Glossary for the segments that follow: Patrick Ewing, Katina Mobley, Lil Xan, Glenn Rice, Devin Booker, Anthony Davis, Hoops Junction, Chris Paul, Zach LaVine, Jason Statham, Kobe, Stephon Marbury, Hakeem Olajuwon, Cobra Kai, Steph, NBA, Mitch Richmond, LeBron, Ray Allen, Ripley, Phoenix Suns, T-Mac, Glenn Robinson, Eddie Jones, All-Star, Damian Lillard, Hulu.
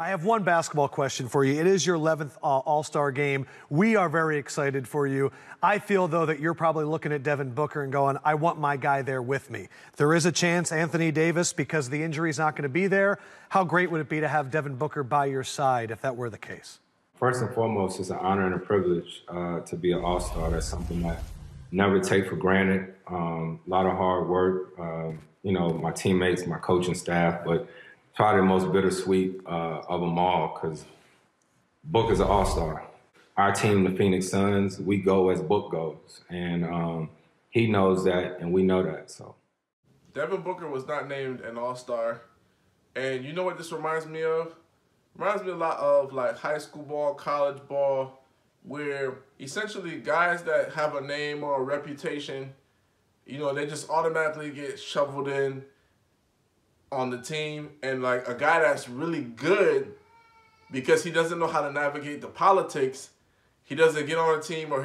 I have one basketball question for you. It is your 11th All-Star game. We are very excited for you. I feel, though, that you're probably looking at Devin Booker and going, I want my guy there with me. There is a chance Anthony Davis, because the injury is not going to be there. How great would it be to have Devin Booker by your side if that were the case? First and foremost, it's an honor and a privilege to be an All-Star. That's something that I never take for granted. A lot of hard work, you know, my teammates, my coaching staff, but probably the most bittersweet of them all, because Book is an All-Star. Our team, the Phoenix Suns, we go as Book goes, and he knows that, and we know that. So, Devin Booker was not named an All-Star, and you know what this reminds me of? Reminds me a lot of like high school ball, college ball, where essentially guys that have a name or a reputation, you know, they just automatically get shoveled in on the team. And like a guy that's really good, because he doesn't know how to navigate the politics, he doesn't get on a team, or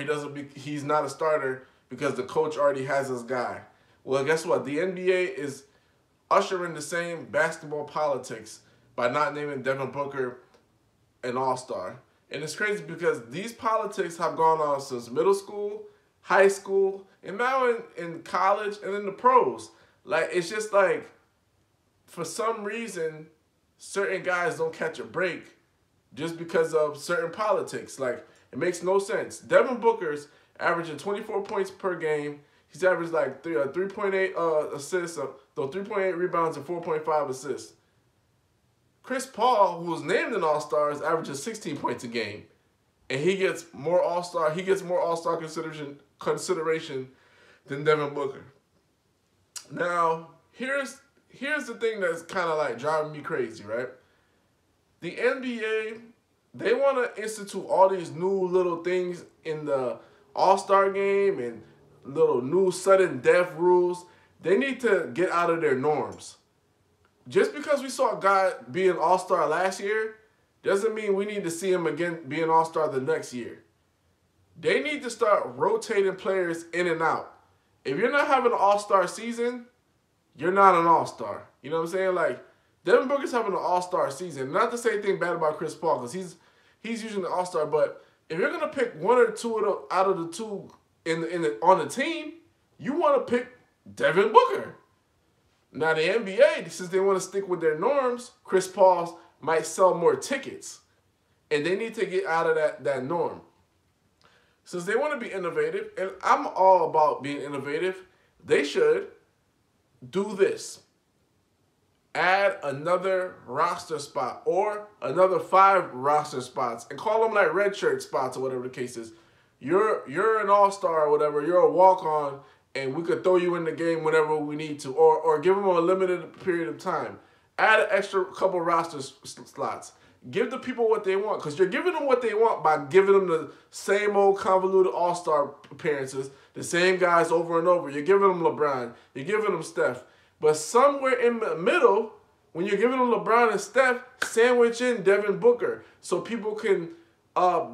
he's not a starter because the coach already has his guy. Well, guess what? The NBA is ushering the same basketball politics by not naming Devin Booker an All-Star. And it's crazy because these politics have gone on since middle school, high school, and now in college and in the pros. Like, it's just like, for some reason, certain guys don't catch a break just because of certain politics. Like, it makes no sense. Devin Booker's averaging 24 points per game. He's averaged like 3.8 assists, though 3.8 rebounds and 4.5 assists. Chris Paul, who was named an All-Star, is averaging 16 points a game, and he gets more All-Star. He gets more All-Star consideration than Devin Booker. Now, here's the thing that's kind of like driving me crazy, right? The NBA, they want to institute all these new little things in the All-Star game and little new sudden death rules. They need to get out of their norms. Just because we saw a guy be an All-Star last year doesn't mean we need to see him again be an All-Star the next year. They need to start rotating players in and out. If you're not having an All-Star season, you're not an All-Star. You know what I'm saying? Like, Devin Booker's having an All-Star season. Not to say anything bad about Chris Paul, because he's usually an All-Star, but if you're going to pick one or two out of the two on the team, you want to pick Devin Booker. Now, the NBA, since they want to stick with their norms, Chris Paul might sell more tickets, and they need to get out of that norm. Since they want to be innovative, and I'm all about being innovative, they should do this. Add another roster spot or another 5 roster spots and call them like red shirt spots or whatever the case is. You're an All-Star or whatever. You're a walk-on, and we could throw you in the game whenever we need to, or give them a limited period of time. Add an extra couple roster slots. Give the people what they want, because you're giving them what they want by giving them the same old convoluted All-Star appearances, the same guys over and over. You're giving them LeBron. You're giving them Steph. But somewhere in the middle, when you're giving them LeBron and Steph, sandwich in Devin Booker so people can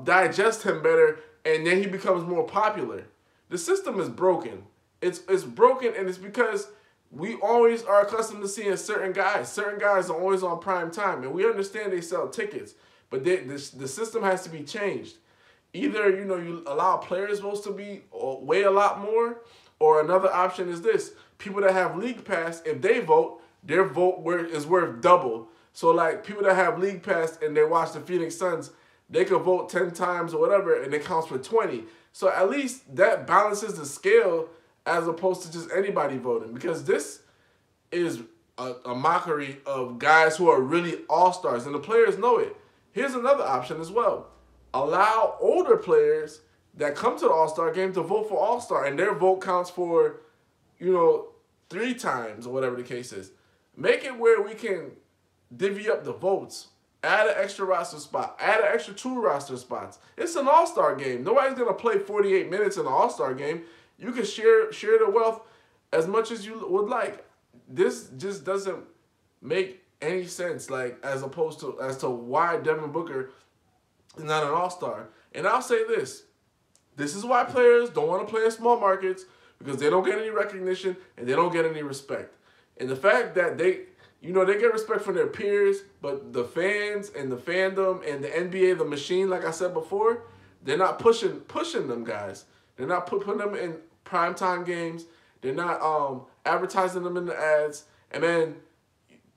digest him better, and then he becomes more popular. The system is broken. It's broken, and it's because we always are accustomed to seeing certain guys. Certain guys are always on prime time, and we understand they sell tickets, but the system has to be changed. Either, you know, you allow players supposed to be weigh a lot more, or another option is this: people that have league pass, if they vote, their vote is worth double. So like people that have league pass and they watch the Phoenix Suns, they could vote 10 times or whatever, and it counts for 20. So at least that balances the scale, as opposed to just anybody voting, because this is a mockery of guys who are really All-Stars, and the players know it. Here's another option as well. Allow older players that come to the All-Star game to vote for All-Star, and their vote counts for, you know, 3 times or whatever the case is. Make it where we can divvy up the votes. Add an extra roster spot. Add an extra 2 roster spots. It's an All-Star game. Nobody's going to play 48 minutes in an All-Star game. You can share the wealth as much as you would like. This just doesn't make any sense, like, as to why Devin Booker is not an All-Star. And I'll say this. This is why players don't want to play in small markets, because they don't get any recognition and they don't get any respect. And the fact that they you know, they get respect from their peers, but the fans and the fandom and the NBA, the machine, like I said before, they're not pushing them guys. They're not putting them in primetime games. They're not advertising them in the ads. And then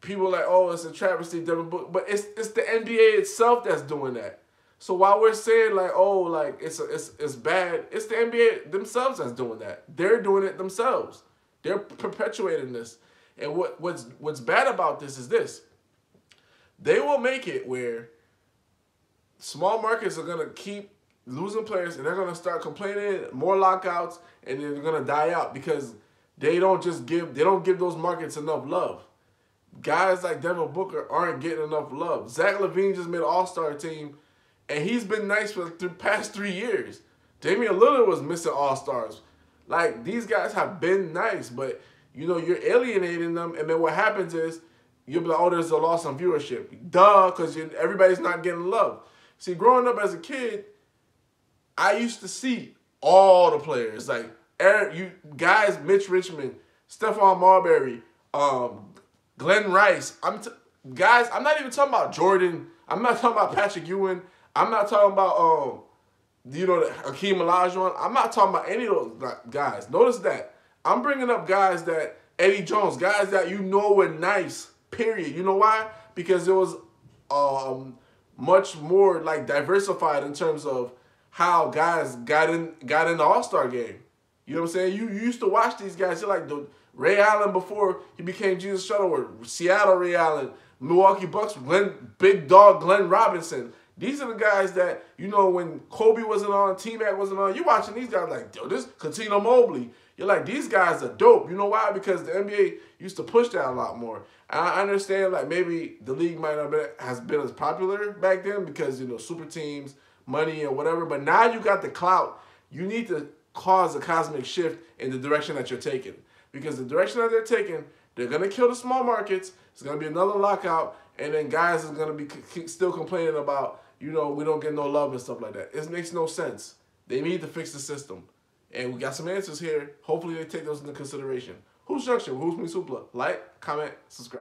people are like, oh, it's a travesty, Devin Booker. But it's the NBA itself that's doing that. So while we're saying like, oh, like it's bad, it's the NBA themselves that's doing that. They're doing it themselves. They're perpetuating this. And what's bad about this is this. They will make it where small markets are going to keep losing players and they're going to start complaining, more lockouts, and they're going to die out because they don't just give, they don't give those markets enough love. Guys like Devin Booker aren't getting enough love. Zach LaVine just made an all-star team, and he's been nice for the past 3 years. Damian Lillard was missing all-stars. Like, these guys have been nice, but you know, you're alienating them, and then what happens is you'll be like, oh, there's a loss on viewership. Duh, because everybody's not getting love. See, growing up as a kid, I used to see all the players. Like, guys, Mitch Richmond, Stephon Marbury, Glenn Rice. Guys, I'm not even talking about Jordan. I'm not talking about Patrick Ewing. I'm not talking about, you know, Hakeem Olajuwon. I'm not talking about any of those guys. Notice that. I'm bringing up guys that, Eddie Jones, guys that you know were nice, period. You know why? Because it was much more, like, diversified in terms of how guys got in the All-Star game. You know what I'm saying? You used to watch these guys. You're like the Ray Allen before he became Jesus Shuttleworth, Seattle Ray Allen, Milwaukee Bucks, Big Dog Glenn Robinson. These are the guys that, you know, when Kobe wasn't on, T-Mac wasn't on, you're watching these guys like, yo, this Katina Mobley. You're like, these guys are dope. You know why? Because the NBA used to push that a lot more. And I understand, like, maybe the league might not have been as popular back then because, you know, super teams, money, or whatever. But now you got the clout. You need to cause a cosmic shift in the direction that you're taking. Because the direction that they're taking, they're going to kill the small markets. It's going to be another lockout. And then guys is going to be still complaining about, you know, we don't get no love and stuff like that. It makes no sense. They need to fix the system. And we got some answers here. Hopefully they take those into consideration. Hoops Junction, Hoops Me Supla. Like, comment, subscribe.